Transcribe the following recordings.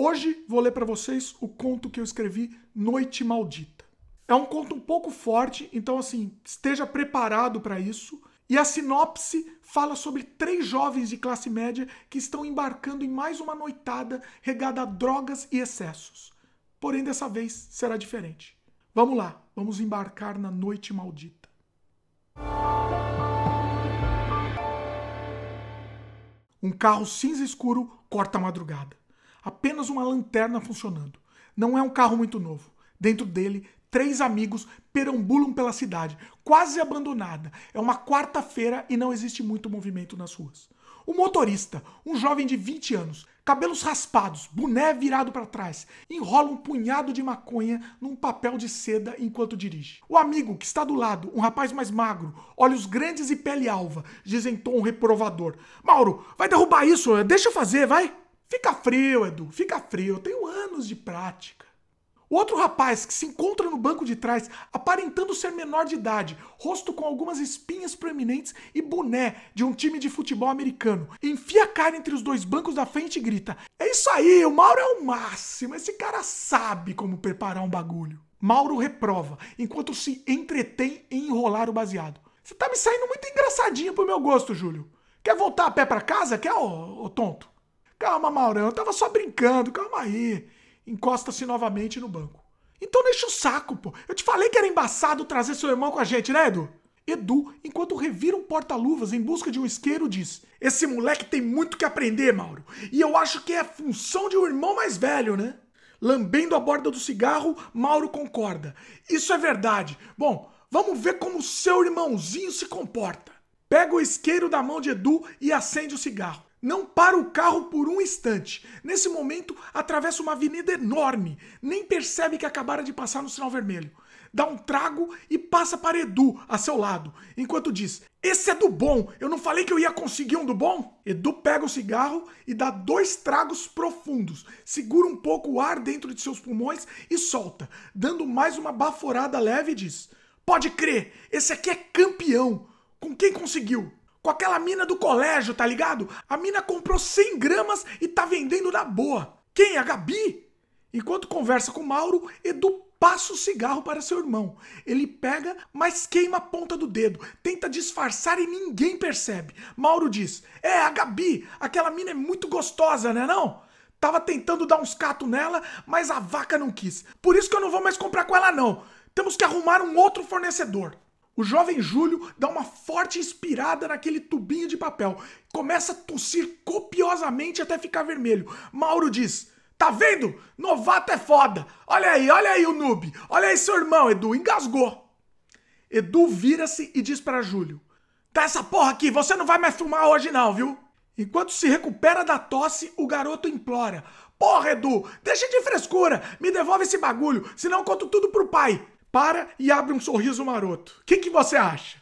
Hoje vou ler para vocês o conto que eu escrevi, Noite Maldita. É um conto um pouco forte, então assim, esteja preparado para isso. E a sinopse fala sobre três jovens de classe média que estão embarcando em mais uma noitada regada a drogas e excessos. Porém, dessa vez será diferente. Vamos lá, vamos embarcar na Noite Maldita. Um carro cinza escuro corta a madrugada. Apenas uma lanterna funcionando. Não é um carro muito novo. Dentro dele, três amigos perambulam pela cidade, quase abandonada. É uma quarta-feira e não existe muito movimento nas ruas. O motorista, um jovem de 20 anos, cabelos raspados, boné virado para trás, enrola um punhado de maconha num papel de seda enquanto dirige. O amigo que está do lado, um rapaz mais magro, olhos grandes e pele alva, diz em tom reprovador: "Mauro, vai derrubar isso, deixa eu fazer, vai." "Fica frio, Edu, fica frio, eu tenho anos de prática." O outro rapaz, que se encontra no banco de trás, aparentando ser menor de idade, rosto com algumas espinhas proeminentes e boné de um time de futebol americano, enfia a cara entre os dois bancos da frente e grita: "É isso aí, o Mauro é o máximo, esse cara sabe como preparar um bagulho." Mauro reprova, enquanto se entretém em enrolar o baseado. "Você tá me saindo muito engraçadinho pro meu gosto, Júlio. Quer voltar a pé pra casa, quer, ô tonto?" "Calma, Maurão, eu tava só brincando, calma aí." Encosta-se novamente no banco. "Então deixa o saco, pô. Eu te falei que era embaçado trazer seu irmão com a gente, né, Edu?" Edu, enquanto revira um porta-luvas em busca de um isqueiro, diz: "Esse moleque tem muito que aprender, Mauro. E eu acho que é função de um irmão mais velho, né?" Lambendo a borda do cigarro, Mauro concorda: "Isso é verdade. Bom, vamos ver como seu irmãozinho se comporta." Pega o isqueiro da mão de Edu e acende o cigarro. Não para o carro por um instante. Nesse momento, atravessa uma avenida enorme. Nem percebe que acabara de passar no sinal vermelho. Dá um trago e passa para Edu, a seu lado, enquanto diz: "Esse é do bom! Eu não falei que eu ia conseguir um do bom?" Edu pega o cigarro e dá dois tragos profundos. Segura um pouco o ar dentro de seus pulmões e solta, dando mais uma baforada leve e diz: "Pode crer! Esse aqui é campeão! Com quem conseguiu?" "Com aquela mina do colégio, tá ligado? A mina comprou 100 gramas e tá vendendo na boa." "Quem? A Gabi?" Enquanto conversa com Mauro, Edu passa o cigarro para seu irmão. Ele pega, mas queima a ponta do dedo. Tenta disfarçar e ninguém percebe. Mauro diz: "É, a Gabi, aquela mina é muito gostosa, né não? Tava tentando dar uns catos nela, mas a vaca não quis. Por isso que eu não vou mais comprar com ela não. Temos que arrumar um outro fornecedor." O jovem Júlio dá uma forte inspirada naquele tubinho de papel. Começa a tossir copiosamente até ficar vermelho. Mauro diz: "Tá vendo? Novato é foda. Olha aí o noob. Olha aí seu irmão, Edu. Engasgou." Edu vira-se e diz para Júlio: "Tá essa porra aqui, você não vai mais filmar hoje não, viu?" Enquanto se recupera da tosse, o garoto implora: "Porra, Edu, deixa de frescura. Me devolve esse bagulho, senão eu conto tudo pro pai." Para e abre um sorriso maroto: Que você acha?"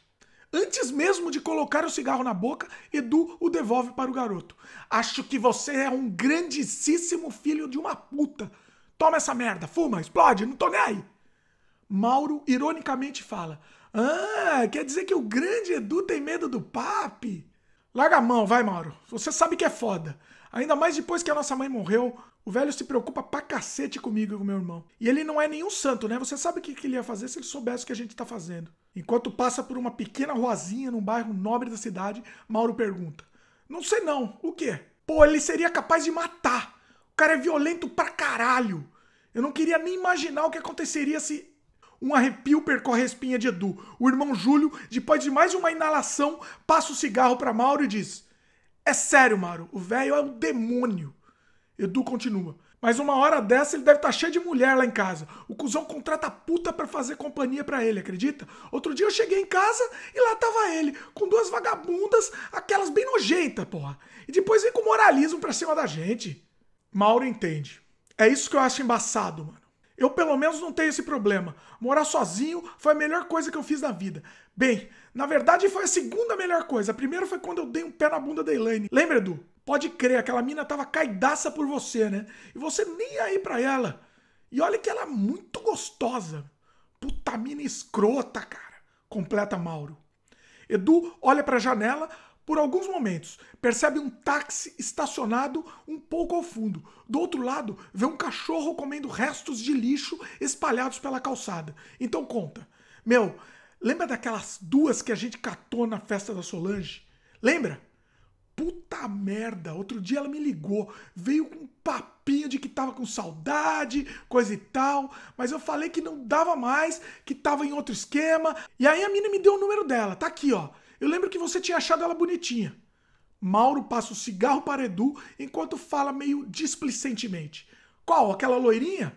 Antes mesmo de colocar o cigarro na boca, Edu o devolve para o garoto: "Acho que você é um grandíssimo filho de uma puta. Toma essa merda, fuma, explode, não tô nem aí." Mauro ironicamente fala: "Ah, quer dizer que o grande Edu tem medo do papi? Larga a mão, vai, Mauro. Você sabe que é foda. Ainda mais depois que a nossa mãe morreu. O velho se preocupa pra cacete comigo e com meu irmão. E ele não é nenhum santo, né? Você sabe o que ele ia fazer se ele soubesse o que a gente tá fazendo." Enquanto passa por uma pequena ruazinha num bairro nobre da cidade, Mauro pergunta: "Não sei não, o quê?" "Pô, ele seria capaz de matar. O cara é violento pra caralho. Eu não queria nem imaginar o que aconteceria se..." Um arrepio percorre a espinha de Edu. O irmão Júlio, depois de mais uma inalação, passa o cigarro pra Mauro e diz: "É sério, Mauro, o velho é um demônio." Edu continua: "Mas uma hora dessa ele deve estar cheio de mulher lá em casa. O cuzão contrata a puta pra fazer companhia pra ele, acredita? Outro dia eu cheguei em casa e lá tava ele, com duas vagabundas, aquelas bem nojenta, porra. E depois vem com moralismo pra cima da gente." Mauro entende. "É isso que eu acho embaçado, mano. Eu pelo menos não tenho esse problema. Morar sozinho foi a melhor coisa que eu fiz na vida. Bem, na verdade foi a segunda melhor coisa. A primeira foi quando eu dei um pé na bunda da Elaine. Lembra, Edu? Pode crer, aquela mina tava caidaça por você, né? E você nem aí pra ela. E olha que ela é muito gostosa. Puta mina escrota, cara." Completa Mauro. Edu olha pra janela, Por alguns momentos, percebe um táxi estacionado um pouco ao fundo. Do outro lado, vê um cachorro comendo restos de lixo espalhados pela calçada. Então conta. Meu, lembra daquelas duas que a gente catou na festa da Solange? Lembra? Puta merda, outro dia ela me ligou, veio com um papinho de que tava com saudade, coisa e tal, mas eu falei que não dava mais, que tava em outro esquema, e aí a mina me deu o número dela, tá aqui ó, eu lembro que você tinha achado ela bonitinha. Mauro passa o cigarro para Edu enquanto fala meio displicentemente. Qual, aquela loirinha?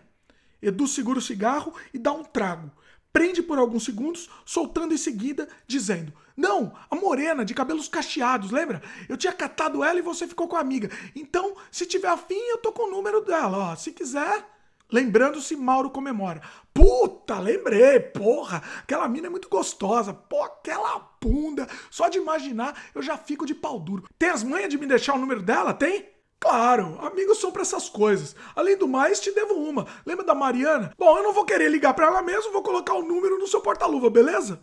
Edu segura o cigarro e dá um trago. Prende por alguns segundos, soltando em seguida, dizendo: não, a morena, de cabelos cacheados, lembra? Eu tinha catado ela e você ficou com a amiga. Então, se tiver afim, eu tô com o número dela, ó, se quiser. Lembrando-se, Mauro comemora. Puta, lembrei, porra, aquela mina é muito gostosa, pô, aquela bunda. Só de imaginar, eu já fico de pau duro. Tem as manhas de me deixar o número dela, tem? Claro, amigos são pra essas coisas. Além do mais, te devo uma. Lembra da Mariana? Bom, eu não vou querer ligar pra ela mesmo, vou colocar o número no seu porta-luva, beleza?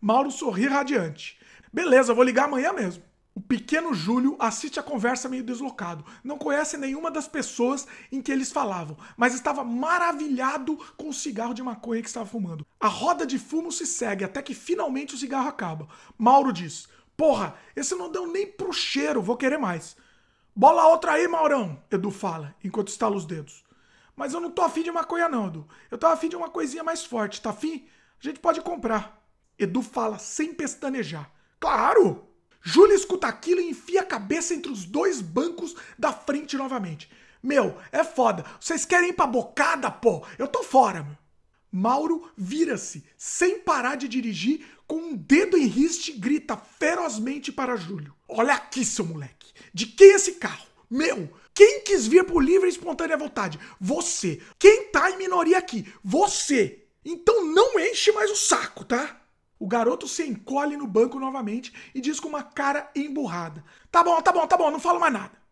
Mauro sorri radiante. Beleza, vou ligar amanhã mesmo. O pequeno Júlio assiste a conversa meio deslocado. Não conhece nenhuma das pessoas em que eles falavam, mas estava maravilhado com o cigarro de maconha que estava fumando. A roda de fumo se segue até que finalmente o cigarro acaba. Mauro diz: porra, esse não deu nem pro cheiro, vou querer mais. Bola outra aí, Maurão, Edu fala, enquanto estala os dedos. Mas eu não tô afim de maconha não, Edu. Eu tava afim de uma coisinha mais forte, tá afim? A gente pode comprar. Edu fala sem pestanejar. Claro! Júlia escuta aquilo e enfia a cabeça entre os dois bancos da frente novamente. Meu, é foda. Vocês querem ir pra bocada, pô? Eu tô fora, meu. Mauro vira-se, sem parar de dirigir, com um dedo em riste, grita ferozmente para Júlio. Olha aqui, seu moleque. De quem é esse carro? Meu! Quem quis vir por livre e espontânea vontade? Você! Quem tá em minoria aqui? Você! Então não enche mais o saco, tá? O garoto se encolhe no banco novamente e diz com uma cara emburrada. Tá bom, não falo mais nada.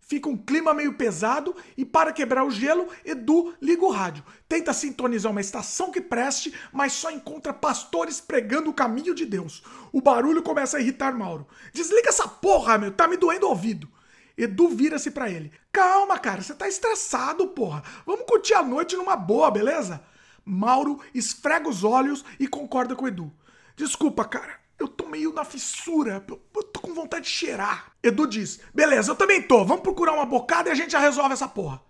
Fica um clima meio pesado e, para quebrar o gelo, Edu liga o rádio. Tenta sintonizar uma estação que preste, mas só encontra pastores pregando o caminho de Deus. O barulho começa a irritar Mauro. Desliga essa porra, meu, tá me doendo o ouvido. Edu vira-se pra ele. Calma, cara, você tá estressado, porra. Vamos curtir a noite numa boa, beleza? Mauro esfrega os olhos e concorda com Edu. Desculpa, cara. Eu tô meio na fissura, eu tô com vontade de cheirar. Edu diz, beleza, eu também tô, vamos procurar uma bocada e a gente já resolve essa porra.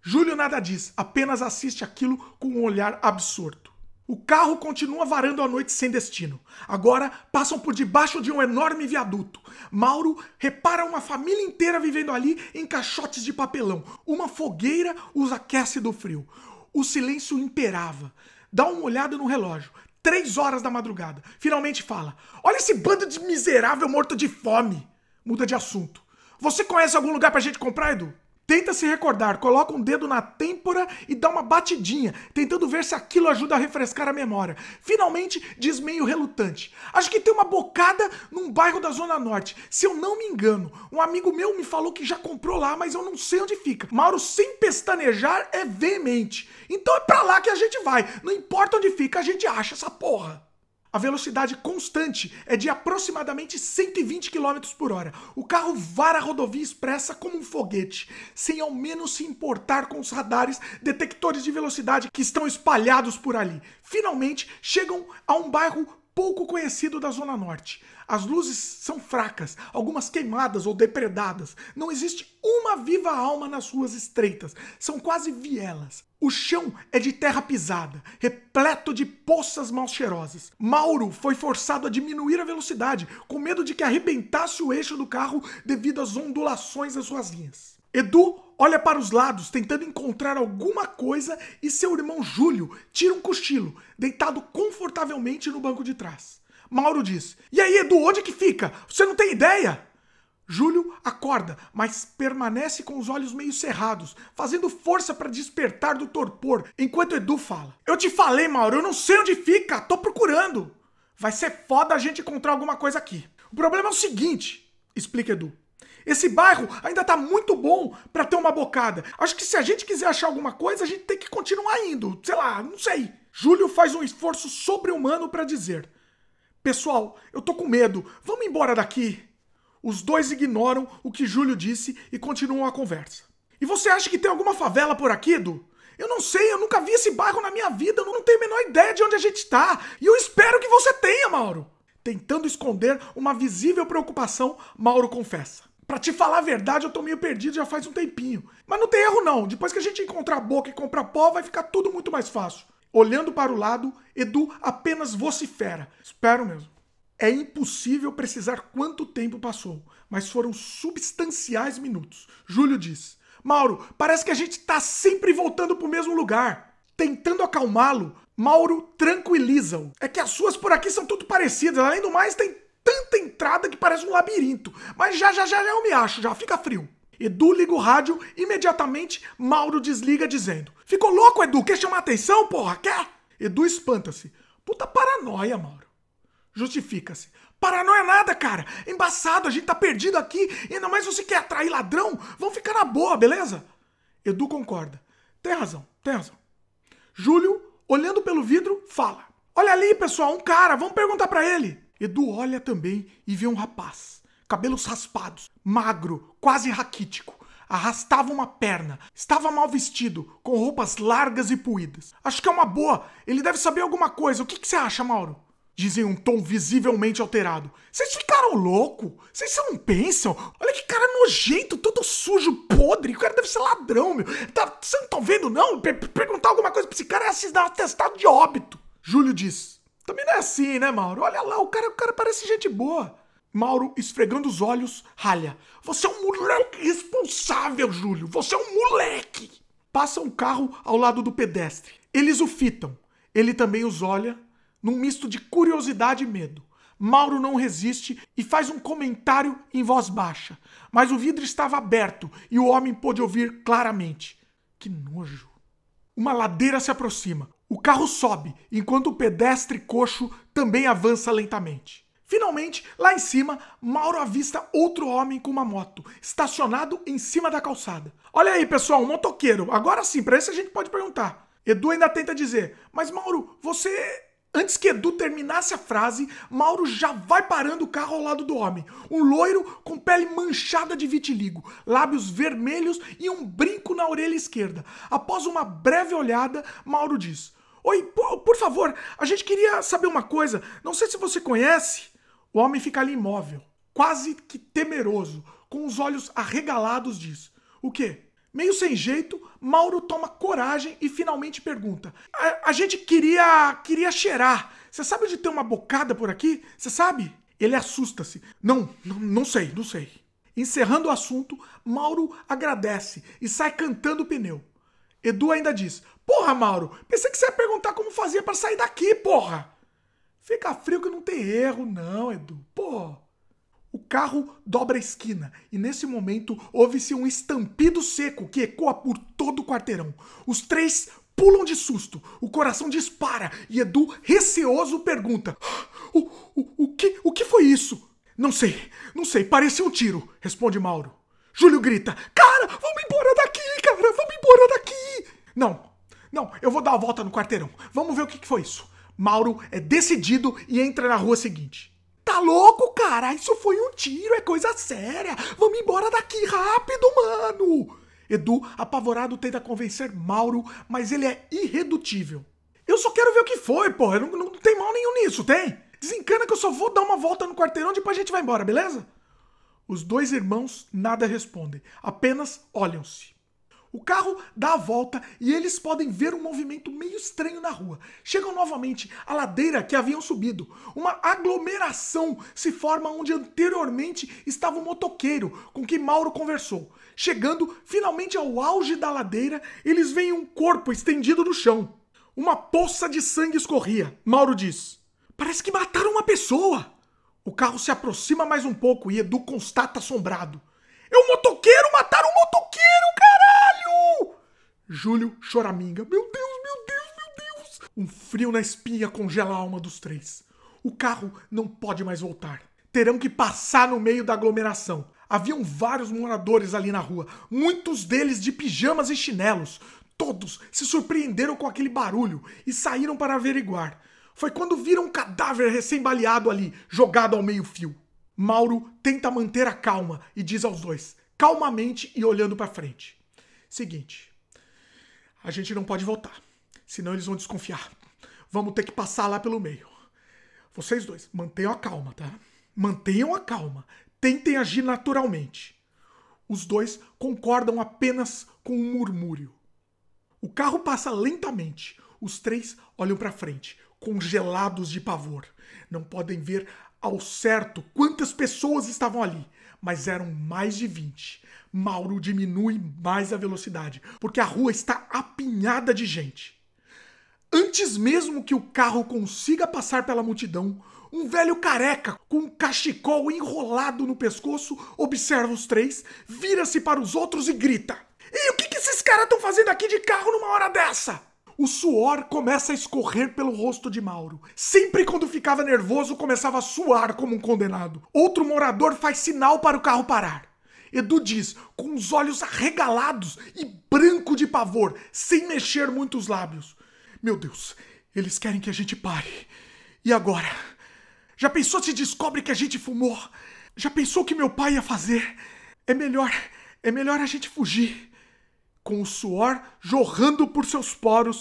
Júlio nada diz, apenas assiste aquilo com um olhar absorto. O carro continua varando a noite sem destino. Agora passam por debaixo de um enorme viaduto. Mauro repara uma família inteira vivendo ali em caixotes de papelão. Uma fogueira os aquece do frio. O silêncio imperava. Dá uma olhada no relógio. 3 horas da madrugada. Finalmente fala. Olha esse bando de miserável morto de fome. Muda de assunto. Você conhece algum lugar pra gente comprar, Edu? Tenta se recordar. Coloca um dedo na têmpora e dá uma batidinha, tentando ver se aquilo ajuda a refrescar a memória. Finalmente diz meio relutante. Acho que tem uma bocada num bairro da Zona Norte. Se eu não me engano, um amigo meu me falou que já comprou lá, mas eu não sei onde fica. Mauro, sem pestanejar, é veemente. Então é pra lá que a gente vai. Não importa onde fica, a gente acha essa porra. A velocidade constante é de aproximadamente 120 km por hora. O carro vara a rodovia expressa como um foguete, sem ao menos se importar com os radares, detectores de velocidade que estão espalhados por ali. Finalmente, chegam a um bairro pouco conhecido da Zona Norte. As luzes são fracas, algumas queimadas ou depredadas. Não existe uma viva alma nas ruas estreitas. São quase vielas. O chão é de terra pisada, repleto de poças mal cheirosas. Mauro foi forçado a diminuir a velocidade, com medo de que arrebentasse o eixo do carro devido às ondulações das suas linhas. Edu olha para os lados, tentando encontrar alguma coisa, e seu irmão Júlio tira um cochilo, deitado confortavelmente no banco de trás. Mauro diz, e aí, Edu, onde que fica? Você não tem ideia? Júlio acorda, mas permanece com os olhos meio cerrados, fazendo força para despertar do torpor, enquanto Edu fala. Eu te falei, Mauro, eu não sei onde fica, tô procurando. Vai ser foda a gente encontrar alguma coisa aqui. O problema é o seguinte, explica Edu. Esse bairro ainda tá muito bom pra ter uma bocada. Acho que se a gente quiser achar alguma coisa, a gente tem que continuar indo, sei lá, não sei. Júlio faz um esforço sobre-humano pra dizer. Pessoal, eu tô com medo. Vamos embora daqui. Os dois ignoram o que Júlio disse e continuam a conversa. E você acha que tem alguma favela por aqui, Du? Eu não sei, eu nunca vi esse bairro na minha vida, eu não tenho a menor ideia de onde a gente tá. E eu espero que você tenha, Mauro. Tentando esconder uma visível preocupação, Mauro confessa. Pra te falar a verdade, eu tô meio perdido já faz um tempinho. Mas não tem erro não, depois que a gente encontrar a boca e comprar pó, vai ficar tudo muito mais fácil. Olhando para o lado, Edu apenas vocifera. Espero mesmo. É impossível precisar quanto tempo passou, mas foram substanciais minutos. Júlio diz, Mauro, parece que a gente tá sempre voltando pro mesmo lugar. Tentando acalmá-lo, Mauro tranquiliza-o. É que as ruas por aqui são tudo parecidas, além do mais tem tanta entrada que parece um labirinto. Mas já eu me acho, já fica frio. Edu liga o rádio, imediatamente Mauro desliga dizendo: ficou louco, Edu? Quer chamar atenção, porra? Quer? Edu espanta-se. Puta paranoia, Mauro. Justifica-se. Paranoia nada, cara. Embaçado, a gente tá perdido aqui. Ainda mais você quer atrair ladrão? Vão ficar na boa, beleza? Edu concorda. Tem razão, tem razão. Júlio, olhando pelo vidro, fala. Olha ali, pessoal, um cara. Vamos perguntar pra ele. Edu olha também e vê um rapaz. Cabelos raspados, magro, quase raquítico. Arrastava uma perna. Estava mal vestido, com roupas largas e puídas. Acho que é uma boa. Ele deve saber alguma coisa. O que você acha, Mauro? Diz em um tom visivelmente alterado. Vocês ficaram loucos? Vocês não pensam? Olha que cara nojento, todo sujo, podre. O cara deve ser ladrão, meu. Você não tá vendo, não? Perguntar alguma coisa pra esse cara é se dar um atestado de óbito. Júlio diz. Também não é assim, né, Mauro? Olha lá, o cara parece gente boa. Mauro, esfregando os olhos, ralha. Você é um moleque irresponsável, Júlio. Você é um moleque. Passa um carro ao lado do pedestre. Eles o fitam. Ele também os olha, num misto de curiosidade e medo. Mauro não resiste e faz um comentário em voz baixa. Mas o vidro estava aberto e o homem pôde ouvir claramente. Que nojo. Uma ladeira se aproxima. O carro sobe, enquanto o pedestre coxo também avança lentamente. Finalmente, lá em cima, Mauro avista outro homem com uma moto, estacionado em cima da calçada. Olha aí, pessoal, um motoqueiro. Agora sim, pra isso a gente pode perguntar. Edu ainda tenta dizer, mas Mauro, você... Antes que Edu terminasse a frase, Mauro já vai parando o carro ao lado do homem. Um loiro com pele manchada de vitiligo, lábios vermelhos e um brinco na orelha esquerda. Após uma breve olhada, Mauro diz, oi, por favor, a gente queria saber uma coisa. Não sei se você conhece... O homem fica ali imóvel, quase que temeroso, com os olhos arregalados, diz. O quê? Meio sem jeito, Mauro toma coragem e finalmente pergunta. A gente queria cheirar. Você sabe onde tem uma bocada por aqui? Você sabe? Ele assusta-se. Não sei. Encerrando o assunto, Mauro agradece e sai cantando o pneu. Edu ainda diz. Porra, Mauro, pensei que você ia perguntar como fazia pra sair daqui, porra. Fica frio que não tem erro, não, Edu. Pô! O carro dobra a esquina e nesse momento ouve-se um estampido seco que ecoa por todo o quarteirão. Os três pulam de susto, o coração dispara e Edu, receoso, pergunta: O que foi isso? Não sei, parecia um tiro, responde Mauro. Júlio grita: Cara, vamos embora daqui, cara, vamos embora daqui! Não, eu vou dar a volta no quarteirão, vamos ver o que foi isso. Mauro é decidido e entra na rua seguinte. Tá louco, cara? Isso foi um tiro, é coisa séria. Vamos embora daqui rápido, mano. Edu, apavorado, tenta convencer Mauro, mas ele é irredutível. Eu só quero ver o que foi, porra. Não tem mal nenhum nisso, tem? Desencana que eu só vou dar uma volta no quarteirão e depois a gente vai embora, beleza? Os dois irmãos nada respondem, apenas olham-se. O carro dá a volta e eles podem ver um movimento meio estranho na rua. Chegam novamente à ladeira que haviam subido. Uma aglomeração se forma onde anteriormente estava o motoqueiro com quem Mauro conversou. Chegando finalmente ao auge da ladeira, eles veem um corpo estendido no chão. Uma poça de sangue escorria. Mauro diz, parece que mataram uma pessoa. O carro se aproxima mais um pouco e Edu constata assombrado. É um motoqueiro, mataram um motoqueiro, caralho! Júlio choraminga. Meu Deus! Um frio na espinha congela a alma dos três. O carro não pode mais voltar. Terão que passar no meio da aglomeração. Haviam vários moradores ali na rua, muitos deles de pijamas e chinelos. Todos se surpreenderam com aquele barulho e saíram para averiguar. foi quando viram um cadáver recém-baleado ali, jogado ao meio-fio. Mauro tenta manter a calma e diz aos dois, calmamente e olhando pra frente. Seguinte, a gente não pode voltar, senão eles vão desconfiar. Vamos ter que passar lá pelo meio. Vocês dois, mantenham a calma, tá? Mantenham a calma. Tentem agir naturalmente. Os dois concordam apenas com um murmúrio. O carro passa lentamente. Os três olham pra frente, congelados de pavor. Não podem ver ao certo quantas pessoas estavam ali, mas eram mais de 20. Mauro diminui mais a velocidade, porque a rua está apinhada de gente. Antes mesmo que o carro consiga passar pela multidão, um velho careca com um cachecol enrolado no pescoço observa os três, vira-se para os outros e grita: "E o que esses caras estão fazendo aqui de carro numa hora dessa?" O suor começa a escorrer pelo rosto de Mauro. Sempre quando ficava nervoso, começava a suar como um condenado. Outro morador faz sinal para o carro parar. Edu diz, com os olhos arregalados e branco de pavor, sem mexer muito os lábios: "Meu Deus, eles querem que a gente pare. E agora? Já pensou se descobre que a gente fumou? Já pensou o que meu pai ia fazer? É melhor a gente fugir." Com o suor jorrando por seus poros,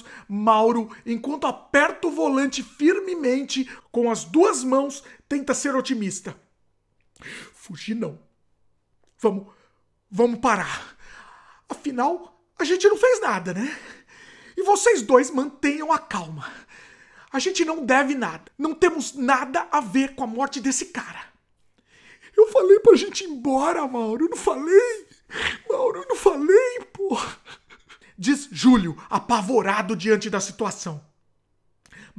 Mauro, enquanto aperta o volante firmemente com as duas mãos, tenta ser otimista. "Fugir não. Vamos parar. Afinal, a gente não fez nada, né? E vocês dois mantenham a calma. A gente não deve nada. Não temos nada a ver com a morte desse cara." "Eu falei pra gente ir embora, Mauro. Eu não falei. Mauro, eu não falei, porra", diz Júlio, apavorado diante da situação.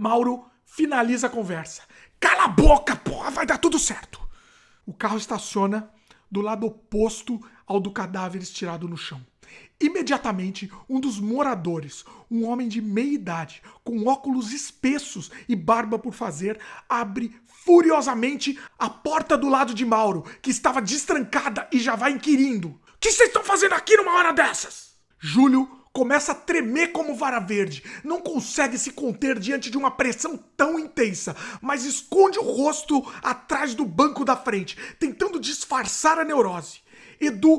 Mauro finaliza a conversa: "Cala a boca, porra, vai dar tudo certo." O carro estaciona do lado oposto ao do cadáver estirado no chão. Imediatamente, um dos moradores, um homem de meia idade, com óculos espessos e barba por fazer, abre furiosamente a porta do lado de Mauro, que estava destrancada, e já vai inquirindo: "O que vocês estão fazendo aqui numa hora dessas?" Júlio começa a tremer como vara verde. Não consegue se conter diante de uma pressão tão intensa, mas esconde o rosto atrás do banco da frente, tentando disfarçar a neurose. Edu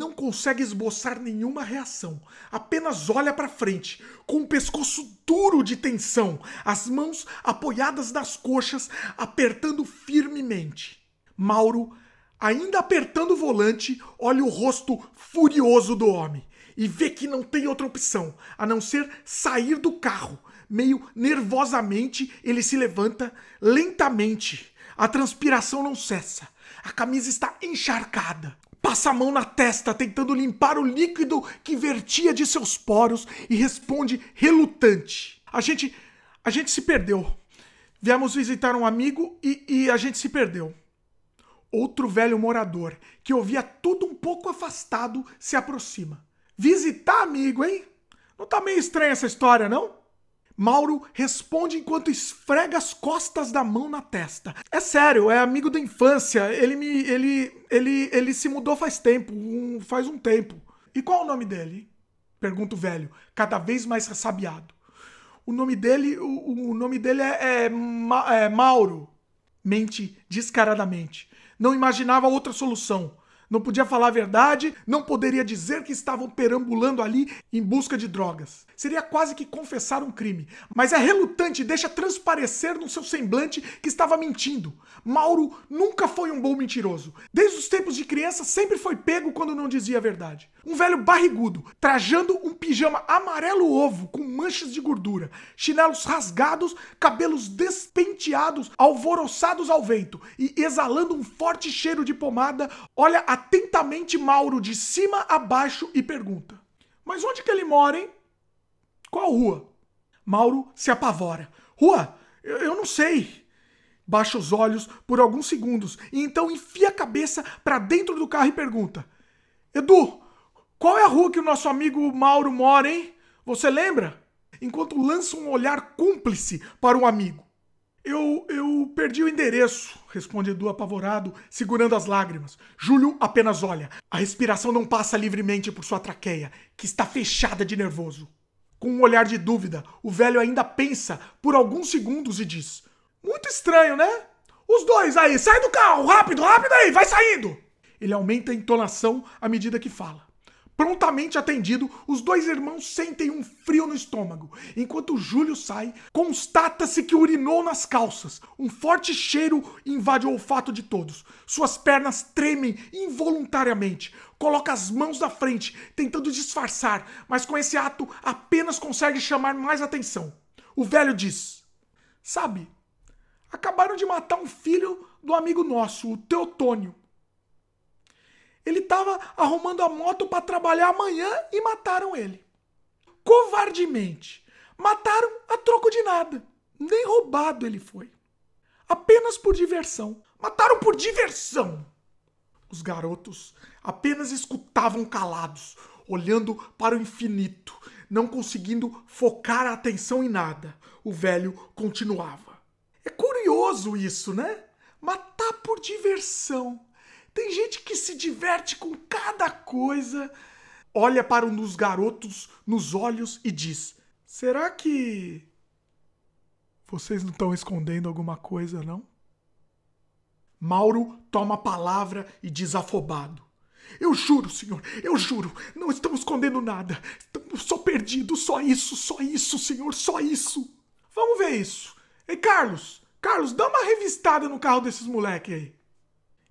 não consegue esboçar nenhuma reação. Apenas olha para frente, com o pescoço duro de tensão, as mãos apoiadas nas coxas, apertando firmemente. Mauro, ainda apertando o volante, olha o rosto furioso do homem e vê que não tem outra opção, a não ser sair do carro. Meio nervosamente, ele se levanta lentamente. A transpiração não cessa. A camisa está encharcada. Passa a mão na testa, tentando limpar o líquido que vertia de seus poros, e responde relutante: A gente se perdeu. Viemos visitar um amigo e a gente se perdeu." Outro velho morador, que ouvia tudo um pouco afastado, se aproxima. "Visitar amigo, hein? Não tá meio estranha essa história, não?" Mauro responde enquanto esfrega as costas da mão na testa: "É sério, é amigo da infância. Ele se mudou faz um tempo. "E qual é o nome dele?" pergunta o velho, cada vez mais ressabiado. O nome dele é Mauro." Mente descaradamente. Não imaginava outra solução. Não podia falar a verdade, não poderia dizer que estavam perambulando ali em busca de drogas. Seria quase que confessar um crime, mas é relutante e deixa transparecer no seu semblante que estava mentindo. Mauro nunca foi um bom mentiroso. Desde os tempos de criança sempre foi pego quando não dizia a verdade. Um velho barrigudo, trajando um pijama amarelo ovo com manchas de gordura, chinelos rasgados, cabelos despenteados, alvoroçados ao vento e exalando um forte cheiro de pomada, olha atentamente Mauro de cima a baixo e pergunta: "Mas onde que ele mora, hein? Qual rua?" Mauro se apavora: "Rua? Eu não sei." Baixa os olhos por alguns segundos e então enfia a cabeça para dentro do carro e pergunta: "Edu, qual é a rua que o nosso amigo Mauro mora, hein? Você lembra?" Enquanto lança um olhar cúmplice para o amigo. Eu perdi o endereço", responde Edu apavorado, segurando as lágrimas. Júlio apenas olha. A respiração não passa livremente por sua traqueia, que está fechada de nervoso. Com um olhar de dúvida, o velho ainda pensa por alguns segundos e diz: muito estranho, né? Os dois aí, sai do carro, rápido, rápido aí, vai saindo! Ele aumenta a entonação à medida que fala. Prontamente atendido, os dois irmãos sentem um frio no estômago. Enquanto Júlio sai, constata-se que urinou nas calças. Um forte cheiro invade o olfato de todos. Suas pernas tremem involuntariamente. Coloca as mãos na frente, tentando disfarçar, mas com esse ato apenas consegue chamar mais atenção. O velho diz: sabe, acabaram de matar um filho do amigo nosso, o Teotônio. Ele estava arrumando a moto para trabalhar amanhã e mataram ele. Covardemente. Mataram a troco de nada. Nem roubado ele foi. Apenas por diversão. Mataram por diversão! Os garotos apenas escutavam calados, olhando para o infinito, não conseguindo focar a atenção em nada. O velho continuava. É curioso isso, né? Matar por diversão. Tem gente que se diverte com cada coisa. Olha para um dos garotos nos olhos e diz: será que vocês não estão escondendo alguma coisa, não? Mauro toma a palavra e diz afobado: eu juro, senhor, eu juro. Não estamos escondendo nada. Estamos só perdidos, só isso, senhor, só isso. Vamos ver isso. Ei, Carlos, Carlos, dá uma revistada no carro desses moleques aí.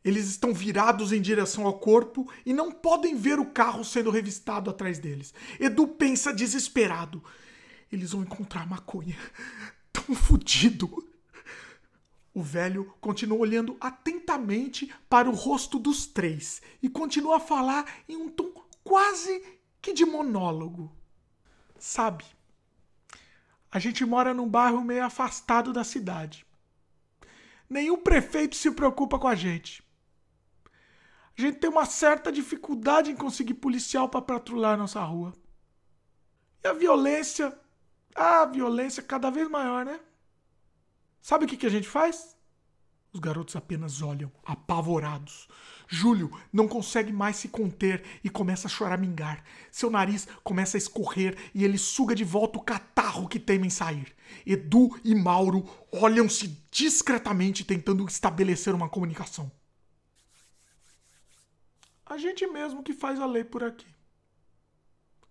Eles estão virados em direção ao corpo e não podem ver o carro sendo revistado atrás deles. Edu pensa desesperado. Eles vão encontrar maconha. Tão fodido. O velho continua olhando atentamente para o rosto dos três e continua a falar em um tom quase que de monólogo. Sabe, a gente mora num bairro meio afastado da cidade. Nenhum prefeito se preocupa com a gente. A gente tem uma certa dificuldade em conseguir policial para patrulhar nossa rua. E a violência cada vez maior, né? Sabe o que a gente faz? Os garotos apenas olham, apavorados. Júlio não consegue mais se conter e começa a choramingar. Seu nariz começa a escorrer e ele suga de volta o catarro que temem sair. Edu e Mauro olham-se discretamente tentando estabelecer uma comunicação. A gente mesmo que faz a lei por aqui,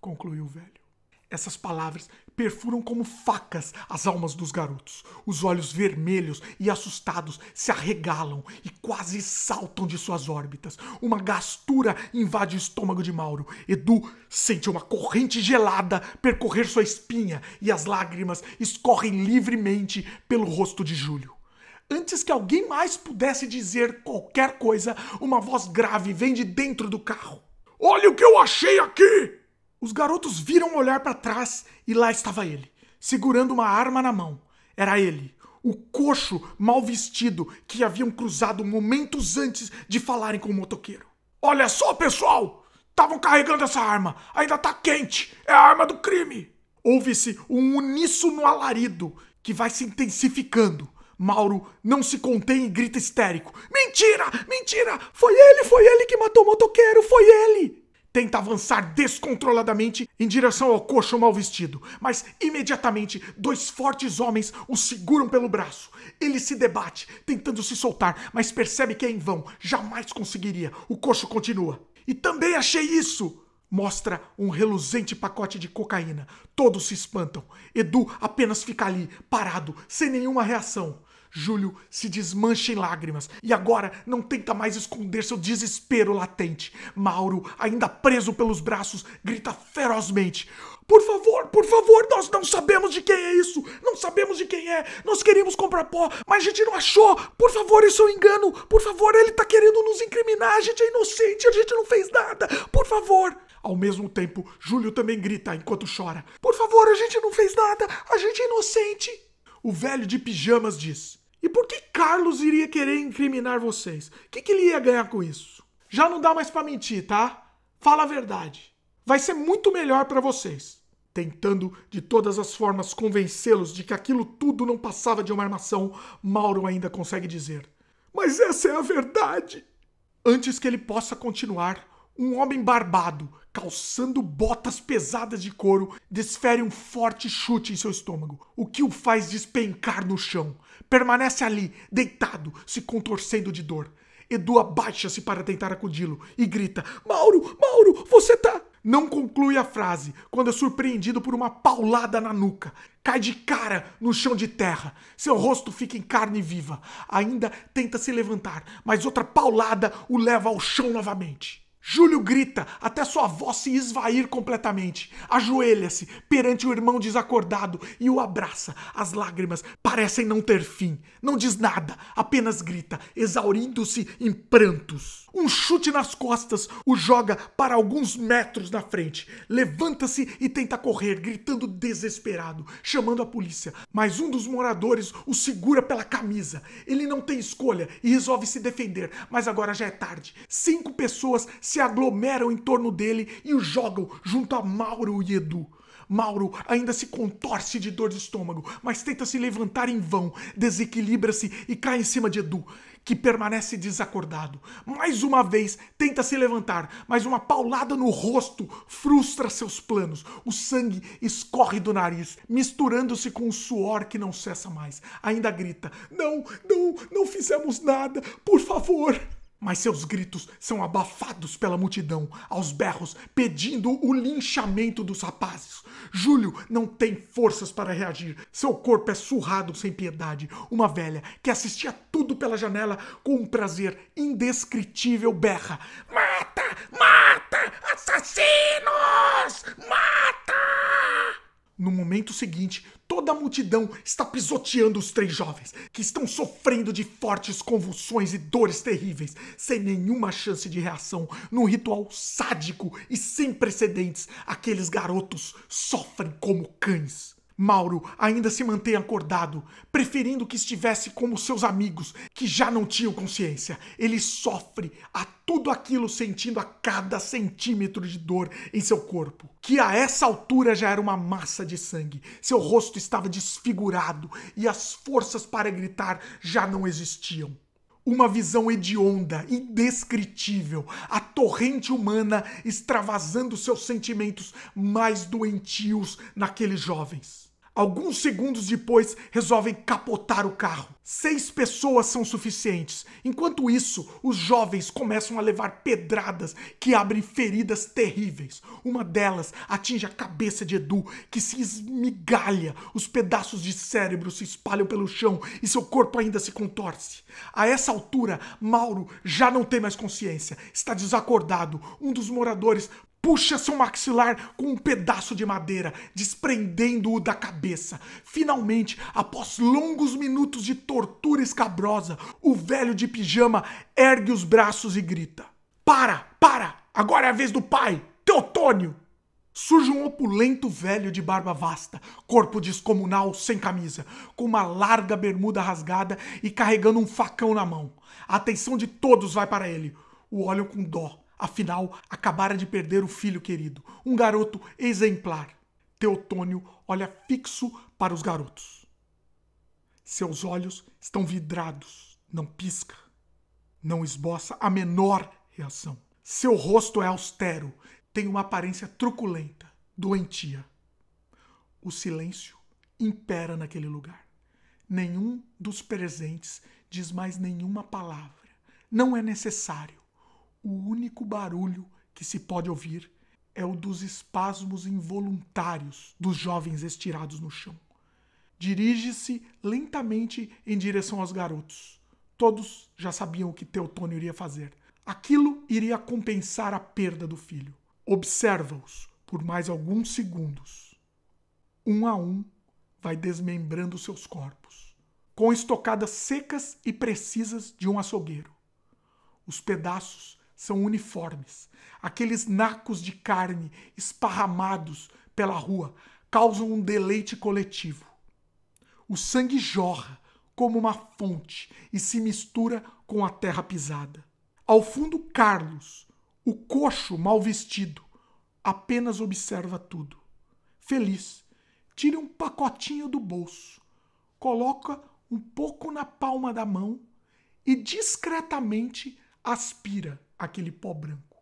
concluiu o velho. Essas palavras perfuram como facas as almas dos garotos. Os olhos vermelhos e assustados se arregalam e quase saltam de suas órbitas. Uma gastura invade o estômago de Mauro. Edu sente uma corrente gelada percorrer sua espinha e as lágrimas escorrem livremente pelo rosto de Júlio. Antes que alguém mais pudesse dizer qualquer coisa, uma voz grave vem de dentro do carro. Olha o que eu achei aqui! Os garotos viram olhar para trás e lá estava ele, segurando uma arma na mão. Era ele, o coxo mal vestido que haviam cruzado momentos antes de falarem com o motoqueiro. Olha só, pessoal! Estavam carregando essa arma, ainda tá quente, é a arma do crime! Ouve-se um uníssono alarido que vai se intensificando. Mauro não se contém e grita histérico. Mentira! Mentira! Foi ele que matou o motoqueiro, foi ele! Tenta avançar descontroladamente em direção ao coxo mal vestido, mas imediatamente dois fortes homens o seguram pelo braço. Ele se debate, tentando se soltar, mas percebe que é em vão, jamais conseguiria. O coxo continua. E também achei isso! Mostra um reluzente pacote de cocaína. Todos se espantam. Edu apenas fica ali, parado, sem nenhuma reação. Júlio se desmancha em lágrimas e agora não tenta mais esconder seu desespero latente. Mauro, ainda preso pelos braços, grita ferozmente. Por favor, nós não sabemos de quem é isso. Não sabemos de quem é. Nós queríamos comprar pó, mas a gente não achou. Por favor, isso é um engano. Por favor, ele tá querendo nos incriminar. A gente é inocente, a gente não fez nada. Por favor. Ao mesmo tempo, Júlio também grita enquanto chora. Por favor, a gente não fez nada. A gente é inocente. O velho de pijamas diz. E por que Carlos iria querer incriminar vocês? O que ele ia ganhar com isso? Já não dá mais pra mentir, tá? Fala a verdade. Vai ser muito melhor pra vocês. Tentando de todas as formas convencê-los de que aquilo tudo não passava de uma armação, Mauro ainda consegue dizer. Mas essa é a verdade. Antes que ele possa continuar, Um homem barbado, calçando botas pesadas de couro, desfere um forte chute em seu estômago, o que o faz despencar no chão. Permanece ali, deitado, se contorcendo de dor. Edu abaixa-se para tentar acudi-lo e grita: "Mauro, Mauro, você tá..." Não conclui a frase, quando é surpreendido por uma paulada na nuca. Cai de cara no chão de terra. Seu rosto fica em carne viva. Ainda tenta se levantar, mas outra paulada o leva ao chão novamente. Júlio grita até sua voz se esvair completamente. Ajoelha-se perante o irmão desacordado e o abraça. As lágrimas parecem não ter fim. Não diz nada, apenas grita, exaurindo-se em prantos. Um chute nas costas o joga para alguns metros na frente. Levanta-se e tenta correr, gritando desesperado, chamando a polícia. Mas um dos moradores o segura pela camisa. Ele não tem escolha e resolve se defender, mas agora já é tarde. 5 pessoas se aglomeram em torno dele e o jogam junto a Mauro e Edu. Mauro ainda se contorce de dor de estômago, mas tenta se levantar em vão, desequilibra-se e cai em cima de Edu, que permanece desacordado. Mais uma vez tenta se levantar, mas uma paulada no rosto frustra seus planos. O sangue escorre do nariz, misturando-se com o suor que não cessa mais. Ainda grita: "Não, não, não fizemos nada, por favor!" Mas seus gritos são abafados pela multidão, aos berros, pedindo o linchamento dos rapazes. Júlio não tem forças para reagir. Seu corpo é surrado sem piedade. Uma velha, que assistia tudo pela janela, com um prazer indescritível, berra: "Mata! Mata! Assassinos! Mata!" No momento seguinte, toda a multidão está pisoteando os 3 jovens, que estão sofrendo de fortes convulsões e dores terríveis, sem nenhuma chance de reação. Num ritual sádico e sem precedentes, aqueles garotos sofrem como cães. Mauro ainda se mantém acordado, preferindo que estivesse como seus amigos, que já não tinham consciência. Ele sofre a tudo aquilo, sentindo a cada centímetro de dor em seu corpo, que a essa altura já era uma massa de sangue. Seu rosto estava desfigurado e as forças para gritar já não existiam. Uma visão hedionda, indescritível, a torrente humana extravasando seus sentimentos mais doentios naqueles jovens. Alguns segundos depois, resolvem capotar o carro. 6 pessoas são suficientes. Enquanto isso, os jovens começam a levar pedradas que abrem feridas terríveis. Uma delas atinge a cabeça de Edu, que se esmigalha. Os pedaços de cérebro se espalham pelo chão e seu corpo ainda se contorce. A essa altura, Mauro já não tem mais consciência. Está desacordado. Um dos moradores puxa seu maxilar com um pedaço de madeira, desprendendo-o da cabeça. Finalmente, após longos minutos de tortura escabrosa, o velho de pijama ergue os braços e grita: "Para, para! Agora é a vez do pai, Teotônio!" Surge um opulento velho de barba vasta, corpo descomunal sem camisa, com uma larga bermuda rasgada e carregando um facão na mão. A atenção de todos vai para ele. O olham com dó. Afinal, acabara de perder o filho querido, um garoto exemplar. Teotônio olha fixo para os garotos. Seus olhos estão vidrados, não pisca, não esboça a menor reação. Seu rosto é austero, tem uma aparência truculenta, doentia. O silêncio impera naquele lugar. Nenhum dos presentes diz mais nenhuma palavra. Não é necessário. O único barulho que se pode ouvir é o dos espasmos involuntários dos jovens estirados no chão. Dirige-se lentamente em direção aos garotos. Todos já sabiam o que Teotônio iria fazer. Aquilo iria compensar a perda do filho. Observa-os por mais alguns segundos. Um a um, vai desmembrando seus corpos, com estocadas secas e precisas de um açougueiro. Os pedaços são uniformes. Aqueles nacos de carne esparramados pela rua causam um deleite coletivo. O sangue jorra como uma fonte e se mistura com a terra pisada. Ao fundo, Carlos, o coxo mal vestido, apenas observa tudo. Feliz, tira um pacotinho do bolso, coloca um pouco na palma da mão e discretamente aspira aquele pó branco.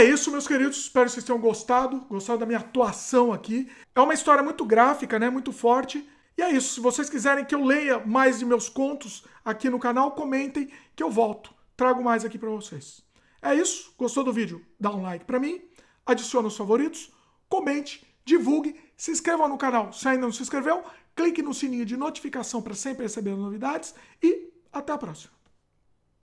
é isso, meus queridos. Espero que vocês tenham gostado da minha atuação aqui. É uma história muito gráfica, né? Muito forte. E é isso. Se vocês quiserem que eu leia mais de meus contos aqui no canal, comentem que eu volto. Trago mais aqui para vocês. É isso. Gostou do vídeo? Dá um like para mim. Adicione os favoritos. Comente. Divulgue. Se inscreva no canal se ainda não se inscreveu. Clique no sininho de notificação para sempre receber novidades. E até a próxima.